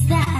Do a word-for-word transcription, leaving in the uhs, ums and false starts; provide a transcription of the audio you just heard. is that?